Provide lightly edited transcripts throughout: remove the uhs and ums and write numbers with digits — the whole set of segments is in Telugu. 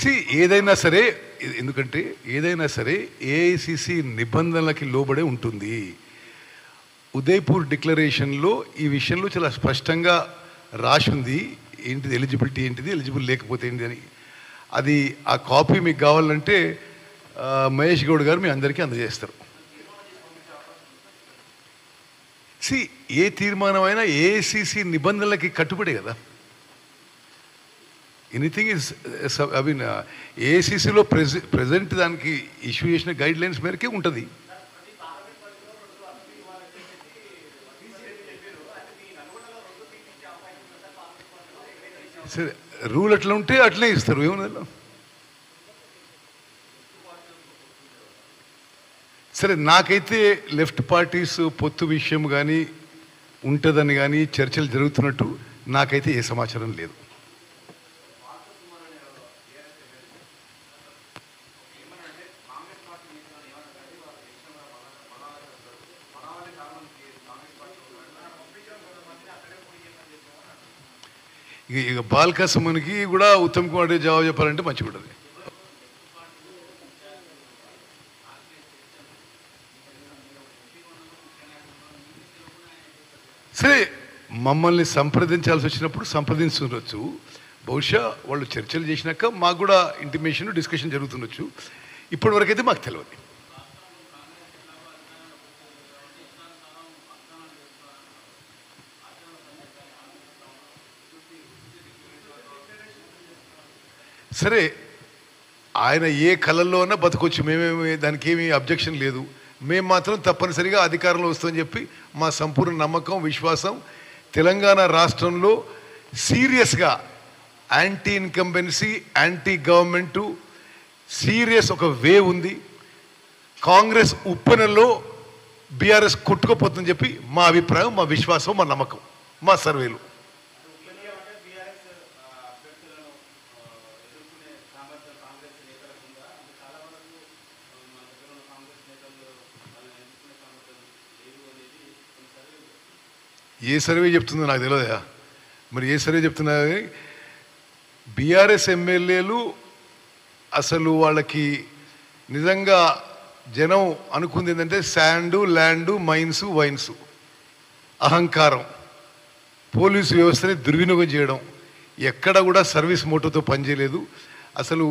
सी ఏదైనా సరే ఎందుకంటే ఏదైనా సరే ఏఐసిసి నిబంధనలకు లోబడే ఉంటుంది. ఉదయపూర్ డిక్లరేషన్ లో ఈ విషయంలో చాలా స్పష్టంగా రాసి ఉంది. ఏంటిది ఎలిజిబిలిటీ, ఏంటిది ఎలిజిబుల్ లేకపోతే ఏంటిది అని. అది ఆ కాపీ మీకు కావాలంటే మహేష్ గౌడ్ గారు మీ అందరికీ అందజేస్తారు. సి ఏ తీర్మానమైనా ఏఐసిసి నిబంధనలకి కట్టుబడే కదా. ఎనీథింగ్ ఇస్ ఐ మీన్ ఏఐసిసిలో ప్రెజెంట్ దానికి ఇష్యూ చేసిన గైడ్ లైన్స్ మేరకే ఉంటుంది. సరే రూల్ అట్లా ఉంటే అట్లే ఇస్తారు. ఏమన్నా సరే నాకైతే లెఫ్ట్ పార్టీస్ పొత్తు విషయం కానీ ఉంటుందని కానీ చర్చలు జరుగుతున్నట్టు నాకైతే ఏ సమాచారం లేదు. ఇక బాల్కస్మన్కి కూడా ఉత్తమ్ కుమార్ రెడ్డి జవాబు చెప్పాలంటే మంచిగుంటుంది. సరే మమ్మల్ని సంప్రదించాల్సి వచ్చినప్పుడు సంప్రదించవచ్చు. బహుశా వాళ్ళు చర్చలు చేసినాక మాకు కూడా ఇంటిమేషన్ డిస్కషన్ జరుగుతుండొచ్చు. ఇప్పటి వరకైతే మాకు తెలియదు. సరే ఆయన ఏ కళల్లో అన్నా బతకొచ్చు, మేమేమి దానికి ఏమీ అబ్జెక్షన్ లేదు. మేము మాత్రం తప్పనిసరిగా అధికారంలో వస్తుందని చెప్పి మా సంపూర్ణ నమ్మకం, విశ్వాసం. తెలంగాణ రాష్ట్రంలో సీరియస్గా anti incumbency, anti government serious ఒక వే ఉంది. కాంగ్రెస్ ఉప్పెనలో బీఆర్ఎస్ కొట్టుకుపోతుందని చెప్పి మా అభిప్రాయం, మా విశ్వాసం, మా నమ్మకం, మా సర్వేలు. ఏ సర్వే చెప్తుందో నాకు తెలియదా మరి, ఏ సర్వే చెప్తున్నా కానీ బీఆర్ఎస్ ఎమ్మెల్యేలు అసలు వాళ్ళకి నిజంగా జనం అనుకుంది ఏంటంటే శాండు, ల్యాండు, మైన్స్, వైన్స్, అహంకారం, పోలీసు వ్యవస్థని దుర్వినియోగం చేయడం. ఎక్కడ కూడా సర్వీస్ మోటోతో పనిచేయలేదు. అసలు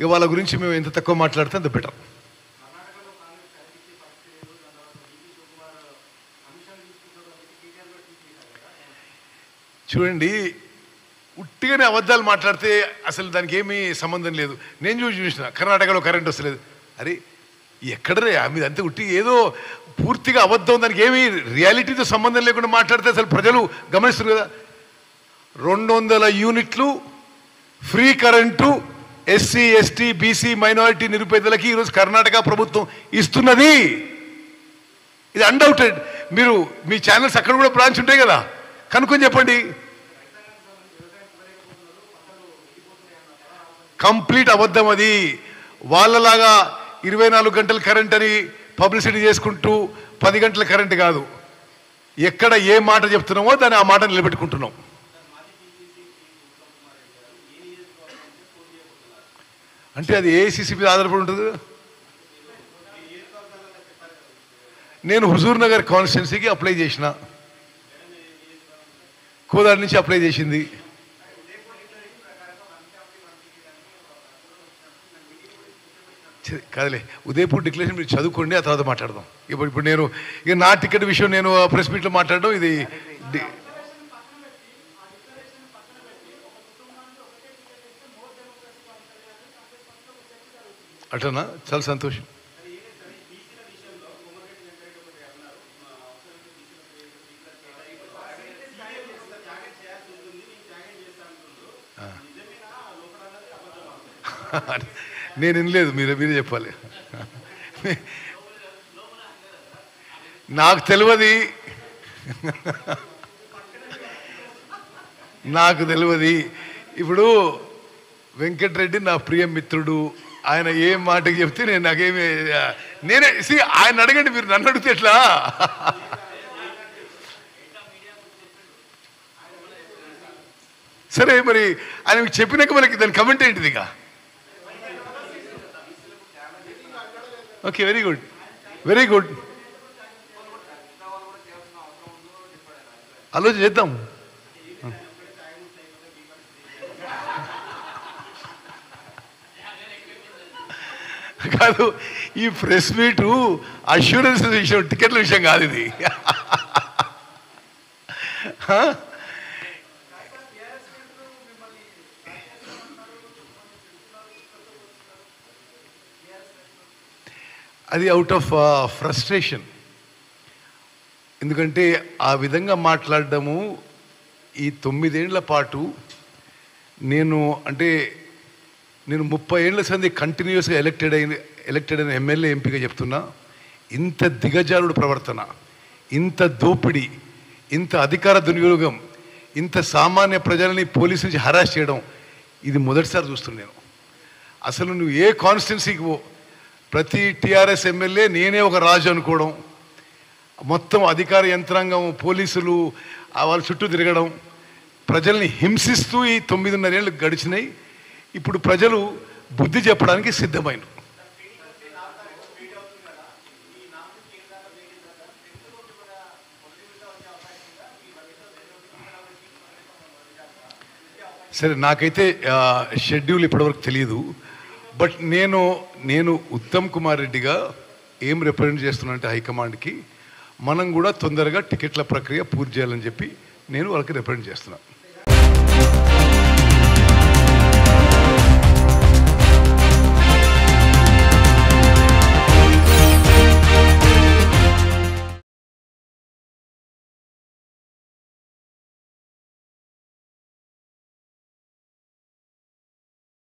ఇక వాళ్ళ గురించి మేము ఎంత తక్కువ మాట్లాడితే అంత బెటర్. చూడండి, ఉట్టిగానే అబద్ధాలు మాట్లాడితే అసలు దానికి ఏమీ సంబంధం లేదు. నేను చూసిన కర్ణాటకలో కరెంట్ వస్తలేదు, అరే ఎక్కడరే మీద అంతే ఉట్టి ఏదో పూర్తిగా అబద్ధం, దానికి ఏమీ రియాలిటీతో సంబంధం లేకుండా మాట్లాడితే అసలు ప్రజలు గమనిస్తారు కదా. 200 యూనిట్లు free current SC, ST, BC, minority నిరుపేదలకి ఈరోజు కర్ణాటక ప్రభుత్వం ఇస్తున్నది. ఇది అన్‌డౌటెడ్. మీరు మీ ఛానల్స్ అక్కడ కూడా బ్రాంచ్ ఉంటాయి కదా, కనుక్కొని చెప్పండి. కంప్లీట్ అబద్ధం అది. వాళ్ళలాగా 24 గంటలు కరెంట్ అని పబ్లిసిటీ చేసుకుంటూ 10 గంటల కరెంట్ కాదు. ఎక్కడ ఏ మాట చెప్తున్నామో దాన్ని ఆ మాట నిలబెట్టుకుంటున్నాం. అంటే అది ఏఐసిసి మీద ఆధారపడి ఉంటుంది. నేను హుజూర్ నగర్ కాన్స్టిట్యున్సీకి అప్లై చేసిన, కోదాడి నుంచి అప్లై చేసింది. కాదులే, ఉదయపూర్ డిక్లరేషన్ మీరు చదువుకోండి, ఆ తర్వాత మాట్లాడదాం. ఇప్పుడు నేను ఇక నా టికెట్ విషయం నేను ప్రెస్ మీట్లో మాట్లాడడం ఇది. అట్లనా, చాలా సంతోషం. నేను వినలేదు, మీరే చెప్పాలి. నాకు తెలియదు, నాకు తెలియదు. ఇప్పుడు వెంకటరెడ్డి నా ప్రియ మిత్రుడు, ఆయన ఏం మాటకి చెప్తే నేను నాకేమి నేనే ఆయన అడగండి, మీరు నన్ను అడిగితే ఎట్లా. సరే మరి ఆయన చెప్పినాక మనకి దాని కమెంట్ ఏంటిది? ఇక okay very good very good. ఆలోచన చేద్దాం. కాదు ఈ ప్రెస్ మీట్ అష్యూరెన్స్ విషయం, టికెట్ల విషయం కాదు ఇది. అది అవుట్ ఆఫ్ ఫ్రస్ట్రేషన్. ఎందుకంటే ఆ విధంగా మాట్లాడడము ఈ 9 ఏళ్ల పాటు నేను 30 ఏళ్ల సంది కంటిన్యూస్గా ఎలక్టెడ్ అయిన ఎమ్మెల్యే ఎంపీగా చెప్తున్నా, ఇంత దిగజారుడు ప్రవర్తన, ఇంత దోపిడీ, ఇంత అధికార దుర్వినియోగం, ఇంత సామాన్య ప్రజలని పోలీసు నుంచి హరాస్ చేయడం ఇది మొదటిసారి చూస్తున్నాను. అసలు నువ్వు ఏ కాన్స్టిట్యున్సీకి పో, ప్రతి టీఆర్ఎస్ ఎమ్మెల్యే నేనే ఒక రాజు అనుకోవడం, మొత్తం అధికార యంత్రాంగం పోలీసులు వాళ్ళ చుట్టూ తిరగడం, ప్రజల్ని హింసిస్తూ ఈ 9.5 ఏళ్ళు గడిచినాయి. ఇప్పుడు ప్రజలు బుద్ధి చెప్పడానికి సిద్ధమైనరు. సరే, నాకైతే షెడ్యూల్ ఇప్పటివరకు తెలియదు. బట్ నేను ఉత్తమ్ కుమార్ రెడ్డిగా ఏం రిప్రజెంట్ చేస్తున్నానంటే హైకమాండ్కి మనం కూడా తొందరగా టికెట్ల ప్రక్రియ పూర్తి చేయాలని చెప్పి నేను వాళ్ళకి రిప్రజెంట్ చేస్తున్నాను.